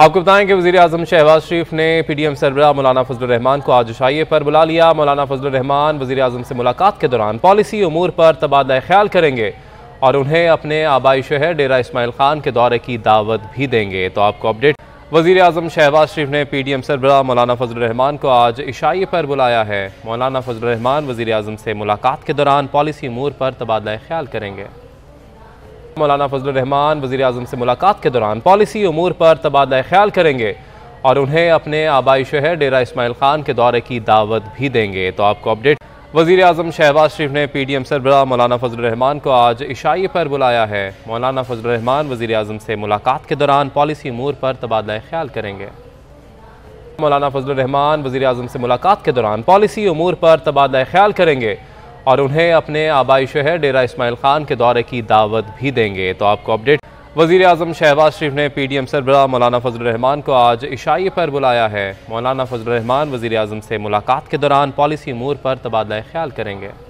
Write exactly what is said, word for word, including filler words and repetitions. आपको बताएं कि वज़ीर आज़म शहबाज शरीफ ने पी डी एम सरबराह मौलाना फजल रहमान को आज शाये पर बुला लिया। मौलाना फजल रहमान वज़ीर आज़म से मुलाकात के दौरान पॉलिसी उमूर पर तबादला ख्याल करेंगे और उन्हें अपने आबाई शहर डेरा इस्माइल खान के दौरे की दावत भी देंगे। तो आपको अपडेट, वज़ीर आज़म शहबाज शरीफ ने पी डी एम सरबराह मौलाना फजल रहमान को आज इशाये पर बुलाया है। मौलाना फजल रहमान वज़ीर आज़म से मुलाकात के दौरान पॉलिसी उमूर पर तबादला ख्याल करेंगे। मौलाना फजल रहमान वज़ीर आज़म से मुलाकात के दौरान पॉलिसी उमूर पर तबादला ख्याल करेंगे और उन्हें अपने आबाई शहर डेरा इस्माइल खान के दौरे की दावत भी देंगे। तो आपको अपडेट, वज़ीर आज़म शहबाज शरीफ ने पी डी एम सरबराह मौलाना फजल रहमान को आज इशाये पर बुलाया है। मौलाना फजल रहमान वज़ीर आज़म से मुलाकात के दौरान पॉलिसी उमूर पर तबादला ख्याल करेंगे। मौलाना फजल रहमान वज़ीर आज़म से मुलाकात के दौरान पॉलिसी उमूर पर तबादला ख्याल करेंगे और उन्हें अपने आबाई शहर डेरा इस्माइल खान के दौरे की दावत भी देंगे। तो आपको अपडेट, वज़ीर आज़म शहबाज शरीफ ने पी डी एम सरबराह मौलाना फजल रहमान को आज इशाये पर बुलाया है। मौलाना फजल रहमान वज़ीर आज़म से मुलाकात के दौरान पॉलिसी उमूर पर तबादला ख्याल करेंगे।